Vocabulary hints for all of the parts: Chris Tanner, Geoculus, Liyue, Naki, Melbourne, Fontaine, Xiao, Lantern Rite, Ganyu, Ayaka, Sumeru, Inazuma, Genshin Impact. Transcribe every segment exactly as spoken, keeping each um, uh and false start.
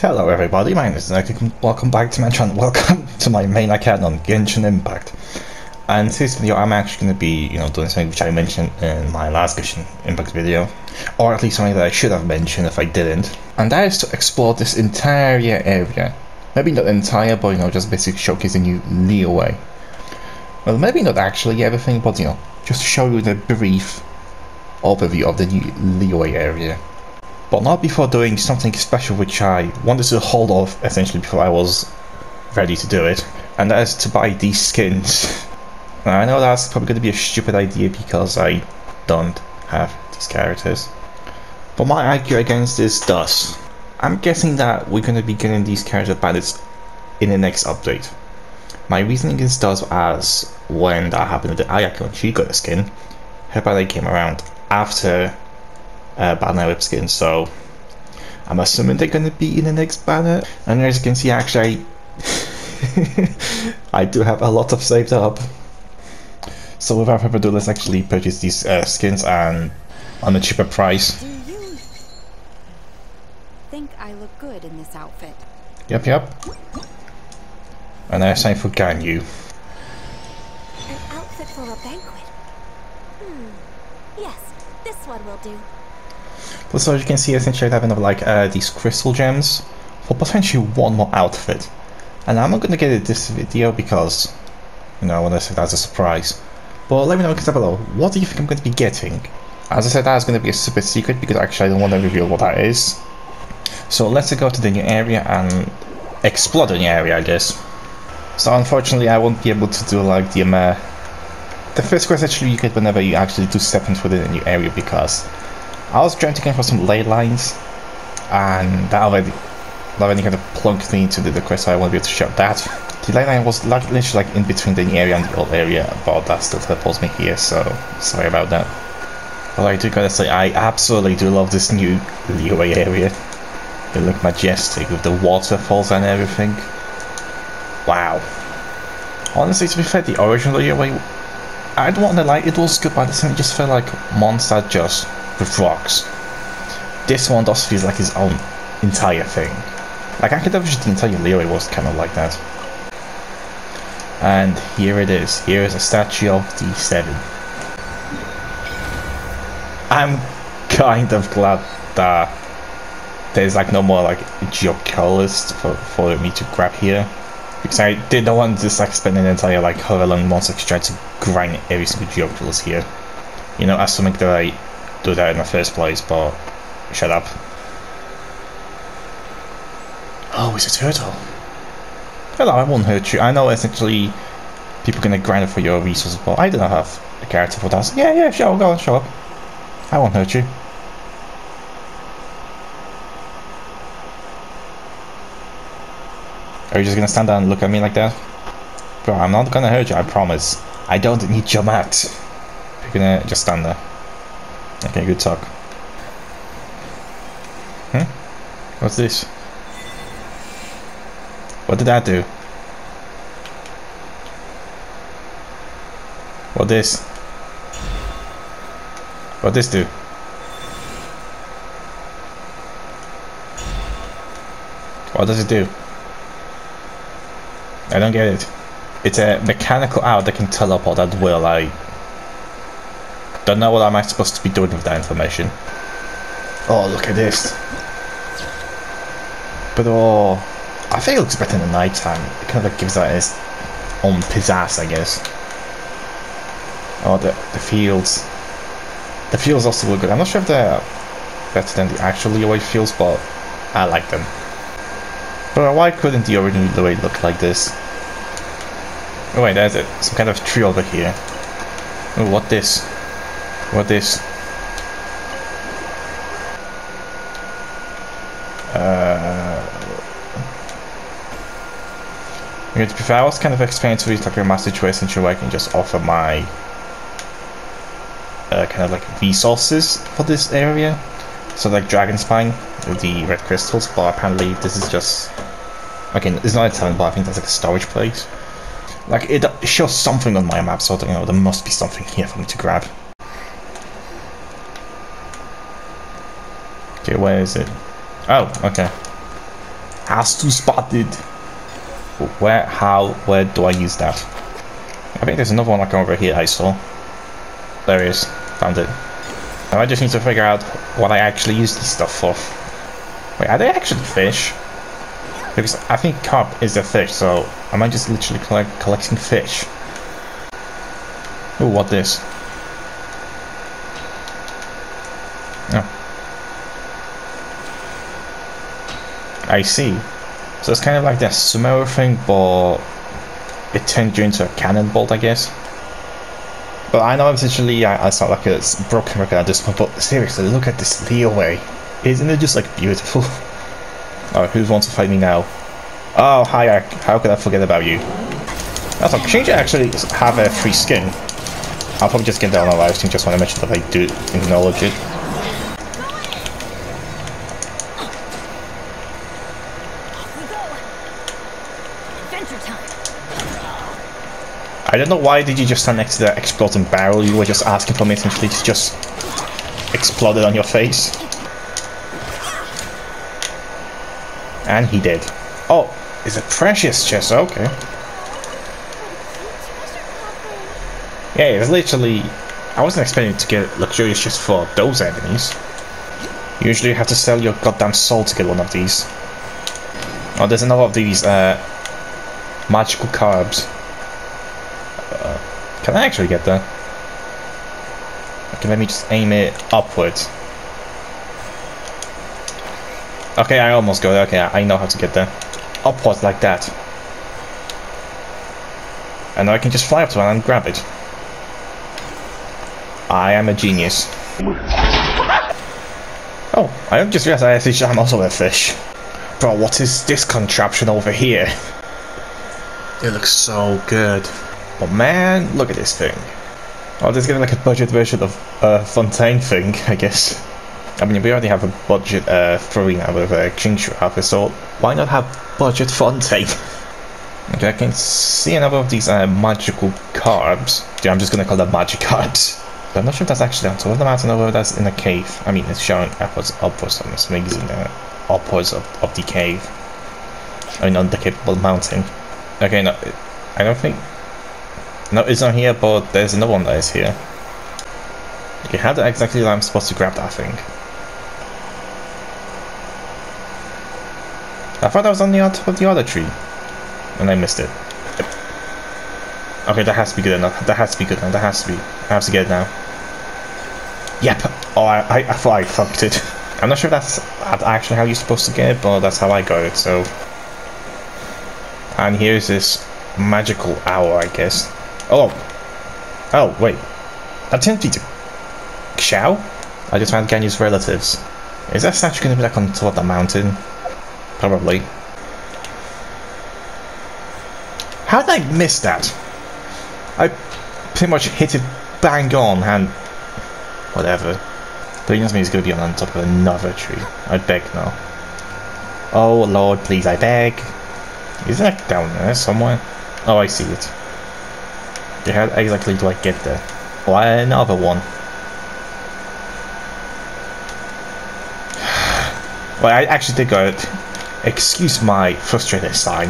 Hello everybody, my name is Naki, and welcome back to my channel, welcome to my main account on Genshin Impact. And this video I'm actually going to be, you know, doing something which I mentioned in my last Genshin Impact video, or at least something that I should have mentioned if I didn't. And that is to explore this entire area. Maybe not entire, but you know, just basically showcasing you Liyue. Well, maybe not actually everything, but you know, just to show you the brief overview of the new Liyue area. But not before doing something special which I wanted to hold off essentially before I was ready to do it, and that is to buy these skins. Now, I know that's probably going to be a stupid idea because I don't have these characters, but my argument against this does. I'm guessing that we're going to be getting these character bandits in the next update. My reasoning against does as when that happened to Ayaka when she got a skin, her bandit came around after Uh, banner whip skin, so I'm assuming they're going to be in the next banner. And as you can see, actually I, I do have a lot of saved up, so without further ado, let's actually purchase these uh, skins and on a cheaper price. Do you think I look good in this outfit? Yep, yep. And now it's time for Ganyu. An outfit for a banquet? Hmm. Yes, this one will do. But so as you can see, essentially I have enough like uh, these crystal gems for potentially one more outfit, and I'm not going to get it this video because, you know, I want to say that's a surprise. But let me know in the comments down below, what do you think I'm going to be getting? As I said, that is going to be a super secret because actually I don't want to reveal what that is. So let's go to the new area and explore the new area, I guess. So unfortunately I won't be able to do like the um, uh, the first quest actually you get whenever you actually do step into the new area, because I was trying to get for some ley lines, and that already, that already kind of plunked me into the, the quest, so I won't be able to shout that. The ley line was like, literally like in between the new area and the old area, but that still teleports me here, so sorry about that. But I do gotta say, I absolutely do love this new Liyue area. They look majestic with the waterfalls and everything. Wow. Honestly, to be fair, the original Liyue, I don't want to lie, it was good, but at the same time it just felt like monster just with rocks. This one does feel like his own entire thing. Like, I could have just the entire Liyue was kind of like that. And here it is. Here is a statue of D seven. I'm kind of glad that there's like no more like Geoculus for, for me to grab here, because I didn't want to just like spend an entire like however long months trying to grind every single Geoculus here. You know, as something that I do that in the first place, but shut up. Oh, it's a turtle. Hello, I won't hurt you. I know essentially people are gonna grind it for your resources, but I don't have a character for that. So yeah, yeah, sure, go on, show up. I won't hurt you. Are you just gonna stand there and look at me like that? Bro, I'm not gonna hurt you, I promise. I don't need your mat. You're gonna just stand there. Okay, good talk. Hmm? What's this? What did that do? What this? What this do? What does it do? I don't get it. It's a mechanical owl that can teleport at will. I don't know what am I supposed to be doing with that information. Oh, look at this. But oh, I think it looks better in the night time. It kind of like gives that its own pizzazz, I guess. Oh, the, the fields. The fields also look good. I'm not sure if they're better than the actual Liyue fields, but I like them. But why couldn't the original Liyue look like this? Oh wait, there's it. Some kind of tree over here. Oh, what this? What this? Uh, I mean, I was kind of explaining to you like a master choice in where I can just offer my uh, kind of like resources for this area. So like dragon spine with the red crystals, but apparently this is just again, okay, it's not a talent, but I think that's like a storage place. Like it shows something on my map, so you know there must be something here for me to grab. Okay, where is it? Oh, okay. has to spot it. But where, how, where do I use that? I think there's another one like over here I saw. There it is. Found it. Now I just need to figure out what I actually use this stuff for. Wait, are they actually fish? Because I think carp is a fish, so am I just literally collect collecting fish? Ooh, what this? Oh. I see. So it's kind of like that Sumeru thing, but it turned you into a cannonball, I guess. But I know essentially I, I sound like a broken record at this point, but seriously, look at this Liyue. Isn't it just like beautiful? Alright, who wants to fight me now? Oh, hi, how could I forget about you? Also, change actually have a free skin. I'll probably just get down on live stream, just want to make sure that I do acknowledge it. I don't know why did you just stand next to that exploding barrel, you were just asking for me essentially to just explode it on your face. And he did. Oh, it's a precious chest, okay. Yeah, it's literally... I wasn't expecting to get luxurious chests for those enemies. Usually you have to sell your goddamn soul to get one of these. Oh, there's another of these uh, magical carbs. Can I actually get there? Okay, let me just aim it upwards. Okay, I almost got there. Okay, I know how to get there. Upwards like that. And now I can just fly up to it and grab it. I am a genius. Oh, I just realized I'm also a fish. Bro, what is this contraption over here? It looks so good. But man, look at this thing. Oh, this is gonna be like a budget version of uh, Fontaine thing, I guess. I mean, we already have a budget uh, three now with a uh, Genshin Impact, so why not have budget Fontaine? Okay, I can see another of these uh, magical carbs. Dude, I'm just gonna call them magic carbs. I'm not sure if that's actually down to one. I don't know whether that's in a cave. I mean, it's showing upwards, upwards, I'm just making uh, upwards of, of the cave. I mean, on the capable mountain. Okay, no, I don't think. No, it's not here, but there's another one that is here. Okay, how do exactly I'm supposed to grab that thing? I thought I was on the top of the other tree. And I missed it. Okay, that has to be good enough. That has to be good enough. That has to be. I have to get it now. Yep. Oh, I, I, I thought I fucked it. I'm not sure if that's actually how you're supposed to get it, but that's how I got it, so... And here's this magical hour, I guess. Oh, oh wait, that's empty to Xiao? I just found Ganyu's relatives. Is that statue going to be like on top of the mountain? Probably. How did I miss that? I pretty much hit it bang on and whatever. But he knows me he's going to be on top of another tree. I beg now. Oh Lord, please, I beg. Is that down there somewhere? Oh, I see it. How exactly do I get there? Why another one? Well, I actually did go. Excuse my frustrated sign.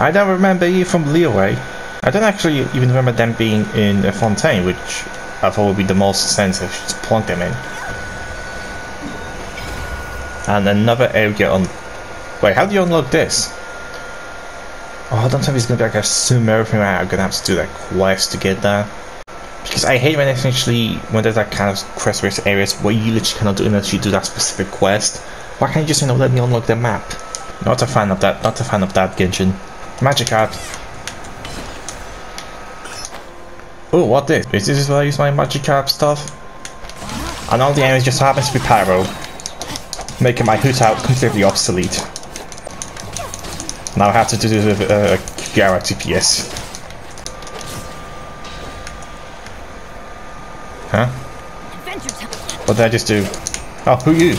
I don't remember you from Liyue. I don't actually even remember them being in the Fontaine, which I thought would be the most sensitive to plunk them in. And another area on. Wait, how do you unlock this? Oh, don't tell me it's gonna be like a Sumeru thing. I'm gonna have to do that quest to get there. Because I hate when essentially when there's that kind of quest where it's areas where you literally cannot do unless you do that specific quest. Why can't you just, you know, let me unlock the map? Not a fan of that, not a fan of that, Genshin. Magic card. Oh, what this? Is this where I use my magic card stuff? And all the enemies just happens to be pyro. Making my hoot out completely obsolete. Now I have to do this with uh, Gara T P S. Huh? What did I just do? Oh, who you?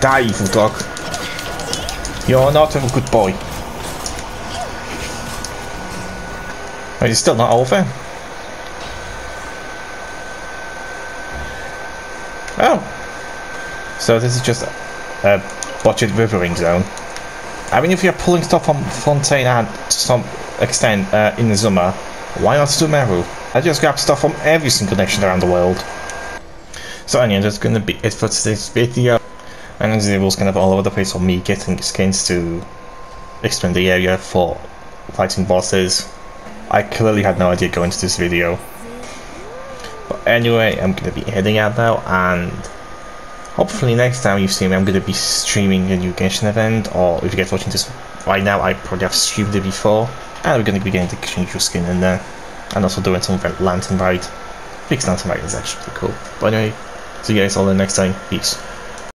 Die, evil dog. You're not a good boy. Wait, it's still not over? Oh! So this is just uh, botched withering zone. I mean, if you're pulling stuff from Fontaine and to some extent uh, Inazuma, why not Sumeru? I just grab stuff from every single nation around the world. So anyway, that's gonna be it for today's video. And as it was kind of all over the place of me getting skins to expand the area for fighting bosses. I clearly had no idea going to this video. But anyway, I'm gonna be heading out now, and hopefully next time you see me, I'm gonna be streaming a new Genshin event, or if you guys watching this right now, I probably have streamed it before, and we're gonna be getting the Ganyu skin in there, and also doing some Lantern Rite. Big Lantern Rite is actually cool. But anyway, see you guys all the next time. Peace.